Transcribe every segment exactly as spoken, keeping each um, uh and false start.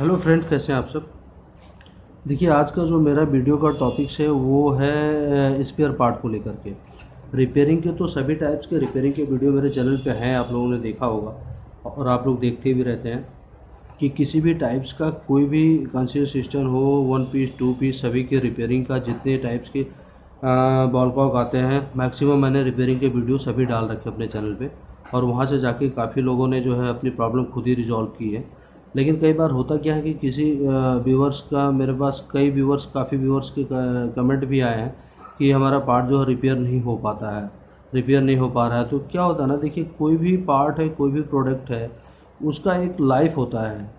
Hello friend, कैसे हैं आप सब। देखिए, आज का जो मेरा वीडियो का टॉपिक्स है वो है स्पेयर पार्ट को लेकर के रिपेयरिंग के। तो सभी टाइप्स के रिपेयरिंग के वीडियो मेरे चैनल पे हैं, आप लोगों ने देखा होगा और आप लोग देखते भी रहते हैं कि किसी भी टाइप्स का कोई भी कंसिस्टेंट सिस्टम हो, वन पीस टू पीस, सभी के रिपेयरिंग का जितने टाइप्स के बॉलकॉक आते हैं मैक्सिमम मैंने रिपेयरिंग के वीडियो सभी डाल रखे अपने चैनल पर और वहाँ से जाके काफ़ी लोगों ने जो है अपनी प्रॉब्लम खुद ही रिजॉल्व की है। लेकिन कई बार होता क्या है कि किसी व्यूवर्स का, मेरे पास कई व्यूवर्स, काफ़ी व्यूवर्स के कमेंट भी आए हैं कि हमारा पार्ट जो है रिपेयर नहीं हो पाता है, रिपेयर नहीं हो पा रहा है। तो क्या होता है ना, देखिए कोई भी पार्ट है, कोई भी प्रोडक्ट है, उसका एक लाइफ होता है।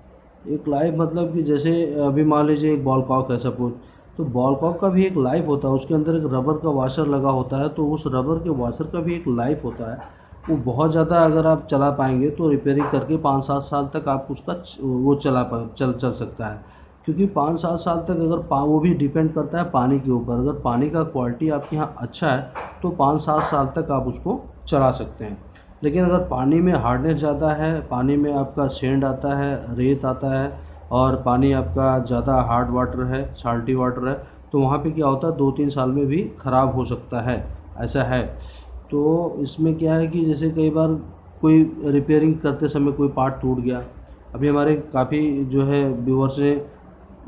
एक लाइफ मतलब कि जैसे अभी मान लीजिए एक बॉलकॉक है सपोज, तो बॉलकॉक का भी एक लाइफ होता है, उसके अंदर एक रबर का वाशर लगा होता है, तो उस रबर के वाशर का भी एक लाइफ होता है। वो बहुत ज़्यादा अगर आप चला पाएंगे तो रिपेयरिंग करके पाँच सात साल तक आप उसका वो चला पा चल चल सकता है, क्योंकि पाँच सात साल तक अगर पा वो भी डिपेंड करता है पानी के ऊपर। अगर पानी का क्वालिटी आपके यहाँ अच्छा है तो पाँच सात साल तक आप उसको चला सकते हैं। लेकिन अगर पानी में हार्डनेस ज़्यादा है, पानी में आपका सेंड आता है, रेत आता है और पानी आपका ज़्यादा हार्ड वाटर है, साल्टी वाटर है, तो वहाँ पर क्या होता है, दो तीन साल में भी ख़राब हो सकता है, ऐसा है। तो इसमें क्या है कि जैसे कई बार कोई रिपेयरिंग करते समय कोई पार्ट टूट गया। अभी हमारे काफ़ी जो है व्यूवर्स ने,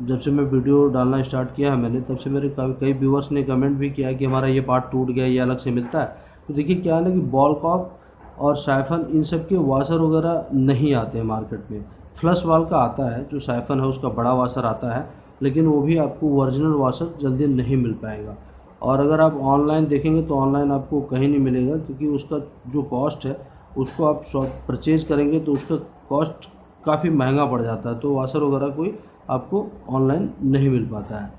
जब से मैं वीडियो डालना स्टार्ट किया है मैंने, तब से मेरे कई व्यूवर्स ने कमेंट भी किया कि हमारा ये पार्ट टूट गया, ये अलग से मिलता है। तो देखिए क्या है ना कि बॉलकॉक और साइफन, इन सब के वाशर वगैरह नहीं आते हैं मार्केट में। फ्लश वाल का आता है, जो साइफन है उसका बड़ा वाशर आता है, लेकिन वो भी आपको ओरिजिनल वाशर जल्दी नहीं मिल पाएगा। और अगर आप ऑनलाइन देखेंगे तो ऑनलाइन आपको कहीं नहीं मिलेगा, क्योंकि उसका जो कॉस्ट है उसको आप परचेज़ करेंगे तो उसका कॉस्ट काफ़ी महंगा पड़ जाता है। तो वाशर वगैरह कोई आपको ऑनलाइन नहीं मिल पाता है।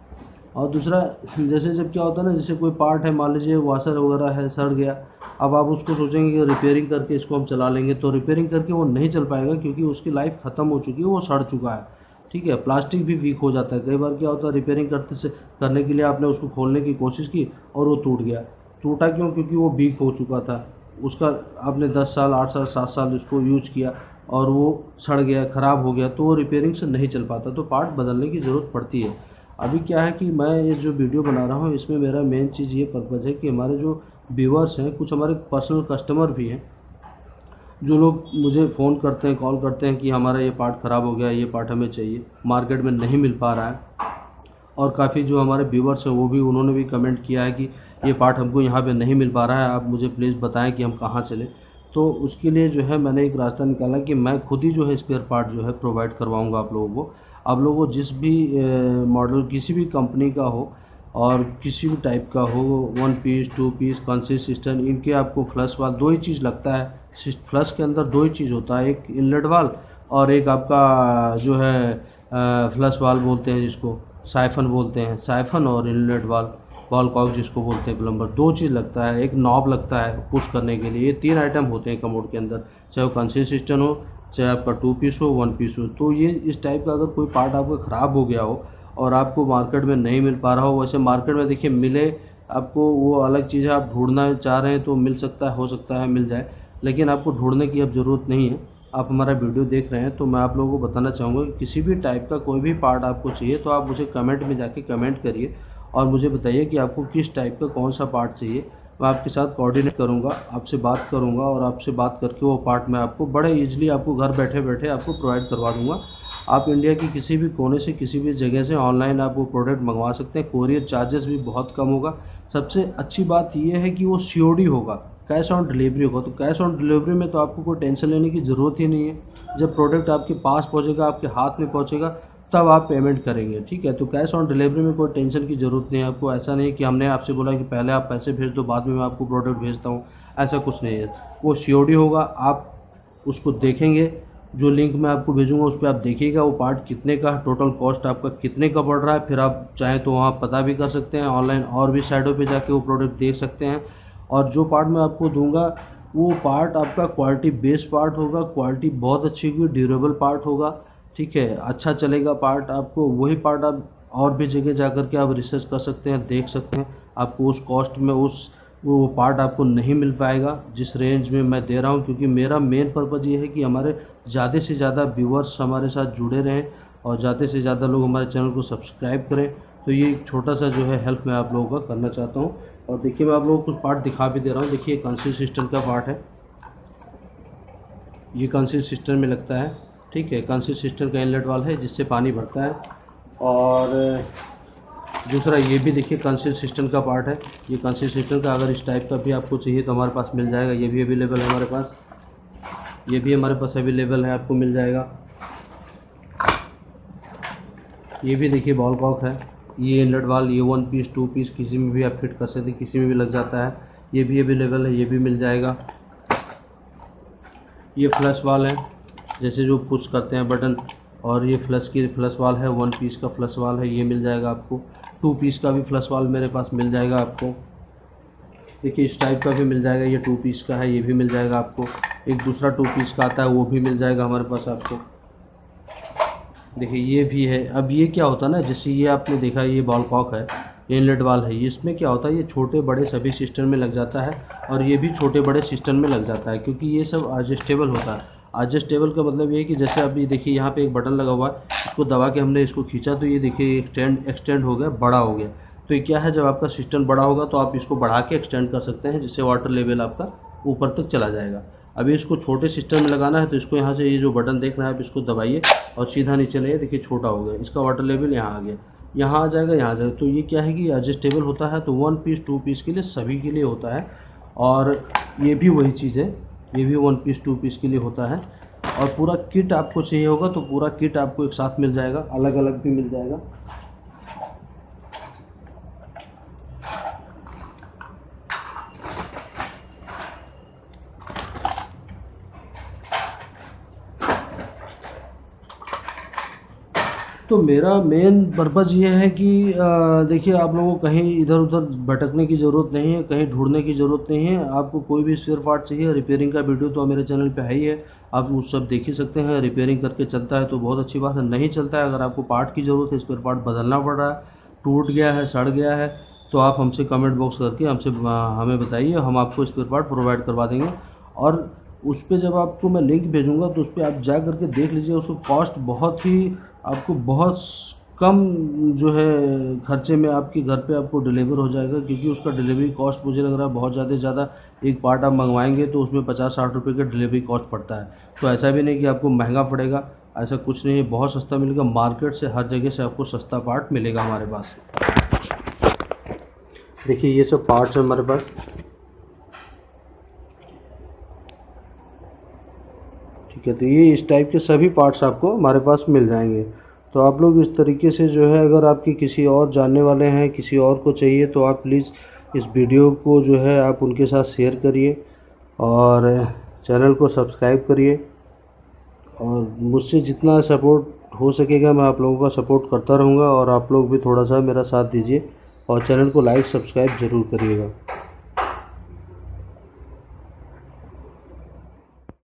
और दूसरा जैसे जब क्या होता है ना, जैसे कोई पार्ट है, मान लीजिए वाशर वगैरह है, सड़ गया, अब आप उसको सोचेंगे कि रिपेयरिंग करके इसको हम चला लेंगे, तो रिपेयरिंग करके वो नहीं चल पाएगा, क्योंकि उसकी लाइफ ख़त्म हो चुकी है, वो सड़ चुका है, ठीक है। प्लास्टिक भी वीक हो जाता है। कई बार क्या होता है, रिपेयरिंग करते से करने के लिए आपने उसको खोलने की कोशिश की और वो टूट गया। टूटा क्यों? क्योंकि वो वीक हो चुका था, उसका आपने दस साल, आठ साल, सात साल उसको यूज किया और वो सड़ गया, ख़राब हो गया, तो वो रिपेयरिंग से नहीं चल पाता, तो पार्ट बदलने की ज़रूरत पड़ती है। अभी क्या है कि मैं ये जो वीडियो बना रहा हूँ, इसमें मेरा मेन चीज़ ये पर्पज़ है कि हमारे जो व्यूअर्स हैं, कुछ हमारे पर्सनल कस्टमर भी हैं, जो लोग मुझे फ़ोन करते हैं, कॉल करते हैं कि हमारा ये पार्ट ख़राब हो गया, ये पार्ट हमें चाहिए, मार्केट में नहीं मिल पा रहा है। और काफ़ी जो हमारे व्यूवर्स हैं वो भी, उन्होंने भी कमेंट किया है कि ये पार्ट हमको यहाँ पे नहीं मिल पा रहा है, आप मुझे प्लीज़ बताएं कि हम कहाँ चलें। तो उसके लिए जो है मैंने एक रास्ता निकाला कि मैं खुद ही जो है स्पेयर पार्ट जो है प्रोवाइड करवाऊँगा आप लोगों को। आप लोगों को जिस भी मॉडल, किसी भी कंपनी का हो और किसी भी टाइप का हो, one piece, two piece, consist, cistern, इनके आपको फ्लश वाल, दो ही चीज़ लगता है। फ्लश के अंदर दो ही चीज़ होता है, एक इनलेट वाल और एक आपका जो है फ्लश वाल बोलते हैं, जिसको साइफन बोलते हैं, साइफन और इनलेट वाल, बॉलकॉक जिसको बोलते हैं प्लम्बर, दो चीज़ लगता है, एक नॉब लगता है पुश करने के लिए। तीन आइटम होते हैं कमोड के अंदर, चाहे वो कंसिस्ट सिस्टर्न हो, चाहे आपका टू पीस हो, वन पीस हो। तो ये इस टाइप का अगर कोई पार्ट आपका ख़राब हो गया हो और आपको मार्केट में नहीं मिल पा रहा हो, वैसे मार्केट में देखिए मिले आपको वो अलग चीज़ है, आप ढूंढना चाह रहे हैं तो मिल सकता है, हो सकता है मिल जाए, लेकिन आपको ढूंढने की अब ज़रूरत नहीं है। आप हमारा वीडियो देख रहे हैं तो मैं आप लोगों को बताना चाहूँगा कि किसी भी टाइप का कोई भी पार्ट आपको चाहिए तो आप मुझे कमेंट में जाके कमेंट करिए और मुझे बताइए कि आपको किस टाइप का कौन सा पार्ट चाहिए। मैं आपके साथ कोऑर्डिनेट करूँगा, आपसे बात करूँगा और आपसे बात करके वो पार्ट मैं आपको बड़े ईजिली, आपको घर बैठे बैठे आपको प्रोवाइड करवा दूँगा। आप इंडिया के किसी भी कोने से, किसी भी जगह से ऑनलाइन आप वो प्रोडक्ट मंगवा सकते हैं। कोरियर चार्जेस भी बहुत कम होगा। सबसे अच्छी बात ये है कि वो सीओडी होगा, कैश ऑन डिलीवरी होगा। तो कैश ऑन डिलीवरी में तो आपको कोई टेंशन लेने की ज़रूरत ही नहीं है। जब प्रोडक्ट आपके पास पहुँचेगा, आपके हाथ में पहुँचेगा, तब आप पेमेंट करेंगे, ठीक है। तो कैश ऑन डिलीवरी में कोई टेंशन की ज़रूरत नहीं है आपको। ऐसा नहीं कि हमने आपसे बोला कि पहले आप पैसे भेज दो, बाद में मैं आपको प्रोडक्ट भेजता हूँ, ऐसा कुछ नहीं है। वो सीओडी होगा, आप उसको देखेंगे, जो लिंक मैं आपको भेजूंगा उस पर आप देखिएगा वो पार्ट कितने का, टोटल कॉस्ट आपका कितने का पड़ रहा है। फिर आप चाहें तो वहाँ पता भी कर सकते हैं ऑनलाइन, और भी साइडों पे जाके वो प्रोडक्ट देख सकते हैं। और जो पार्ट मैं आपको दूंगा वो पार्ट आपका क्वालिटी बेस्ड पार्ट होगा, क्वालिटी बहुत अच्छी होगी, ड्यूरेबल पार्ट होगा, ठीक है, अच्छा चलेगा पार्ट। आपको वही पार्ट आप और भी जगह जा कर के आप रिसर्च कर सकते हैं, देख सकते हैं। आपको उस कॉस्ट में उस वो पार्ट आपको नहीं मिल पाएगा जिस रेंज में मैं दे रहा हूँ, क्योंकि मेरा मेन पर्पज़ ये है कि हमारे ज़्यादा से ज़्यादा व्यूअर्स हमारे साथ जुड़े रहें और ज़्यादा से ज़्यादा लोग हमारे चैनल को सब्सक्राइब करें। तो ये एक छोटा सा जो है हेल्प मैं आप लोगों का करना चाहता हूँ। और देखिए मैं आप लोगों को कुछ पार्ट दिखा भी दे रहा हूँ। देखिए कंसिल सिस्टम का पार्ट है, ये कंसिल सिस्टम में लगता है, ठीक है। कंसिल सिस्टम का इनलेट वाल है जिससे पानी भरता है। और दूसरा ये भी देखिए कंसिल सिस्टम का पार्ट है, ये कंसिल सिस्टम का अगर इस टाइप का भी आपको चाहिए तो हमारे पास मिल जाएगा। ये भी अवेलेबल है हमारे पास, ये भी हमारे पास अवेलेबल है, आपको मिल जाएगा। ये भी देखिए बॉलकॉक है, ये इनलेट वाल, ये वन पीस टू पीस किसी में भी आप फिट कर सकते हैं, किसी में भी लग जाता है। ये भी अवेलेबल है, ये भी मिल जाएगा। ये फ्लश वाल है, जैसे जो पुश करते हैं बटन, और ये फ्लश की फ्लश वाल है, वन पीस का फ्लश वाल है, ये मिल जाएगा आपको। टू पीस का भी फ्लश वाल मेरे पास मिल जाएगा आपको। देखिए इस टाइप का भी मिल जाएगा, ये टू पीस का है, ये भी मिल जाएगा आपको। एक दूसरा टू पीस का आता है, वो भी मिल जाएगा हमारे पास आपको। देखिए ये भी है। अब ये क्या होता है ना, जैसे ये आपने देखा ये बॉलकॉक है, इनलेट वाल है, इसमें क्या होता है ये छोटे बड़े सभी सिस्टम में लग जाता है, और ये भी छोटे बड़े सिस्टम में लग जाता है, क्योंकि ये सब एडजस्टेबल होता है। एडजस्टेबल का मतलब ये है कि जैसे अभी देखिए यहाँ पे एक बटन लगा हुआ है, इसको दबा के हमने इसको खींचा तो ये देखिए एक्सटेंड एक्सटेंड हो गया, बड़ा हो गया। तो ये क्या है, जब आपका सिस्टम बड़ा होगा तो आप इसको बढ़ा के एक्सटेंड कर सकते हैं, जिससे वाटर लेवल आपका ऊपर तक चला जाएगा। अभी इसको छोटे सिस्टम में लगाना है तो इसको यहाँ से ये जो बटन देख रहे हैं आप इसको दबाइए और सीधा नीचे ले, देखिए छोटा हो गया, इसका वाटर लेवल यहाँ आ गया, यहाँ आ जाएगा, यहाँ आ जाएगा। तो ये क्या है कि एडजस्टेबल होता है, तो वन पीस टू पीस के लिए सभी के लिए होता है। और ये भी वही चीज़ है, ये भी वन पीस टू पीस के लिए होता है। और पूरा किट आपको चाहिए होगा तो पूरा किट आपको एक साथ मिल जाएगा, अलग अलग भी मिल जाएगा। तो मेरा मेन पर्पज़ ये है कि देखिए आप लोगों को कहीं इधर उधर भटकने की ज़रूरत नहीं है, कहीं ढूंढने की ज़रूरत नहीं है। आपको कोई भी स्पेयर पार्ट चाहिए, रिपेयरिंग का वीडियो तो मेरे चैनल पे है ही है, आप उस सब देख ही सकते हैं। रिपेयरिंग करके चलता है तो बहुत अच्छी बात है, नहीं चलता है, अगर आपको पार्ट की ज़रूरत है, स्पेयर पार्ट बदलना पड़ रहा है, टूट गया है, सड़ गया है, तो आप हमसे कमेंट बॉक्स करके हमसे हमें बताइए, हम आपको स्पेयर पार्ट प्रोवाइड करवा देंगे। और उस पर जब आपको मैं लिंक भेजूँगा तो उस पर आप जा करके देख लीजिए, उसको कॉस्ट बहुत ही आपको बहुत कम जो है खर्चे में आपके घर पे आपको डिलीवर हो जाएगा, क्योंकि उसका डिलीवरी कॉस्ट मुझे लग रहा है बहुत ज़्यादा ज़्यादा एक पार्ट आप मंगवाएंगे तो उसमें पचास साठ रुपये का डिलीवरी कॉस्ट पड़ता है। तो ऐसा भी नहीं कि आपको महंगा पड़ेगा, ऐसा कुछ नहीं है, बहुत सस्ता मिलेगा। मार्केट से हर जगह से आपको सस्ता पार्ट मिलेगा हमारे पास। देखिए ये सब पार्ट्स हैं हमारे पास, ठीक है। तो ये इस टाइप के सभी पार्ट्स आपको हमारे पास मिल जाएंगे। तो आप लोग इस तरीके से जो है, अगर आपके किसी और जानने वाले हैं, किसी और को चाहिए, तो आप प्लीज़ इस वीडियो को जो है आप उनके साथ शेयर करिए और चैनल को सब्सक्राइब करिए। और मुझसे जितना सपोर्ट हो सकेगा मैं आप लोगों का सपोर्ट करता रहूँगा, और आप लोग भी थोड़ा सा मेरा साथ दीजिए और चैनल को लाइक सब्सक्राइब ज़रूर करिएगा।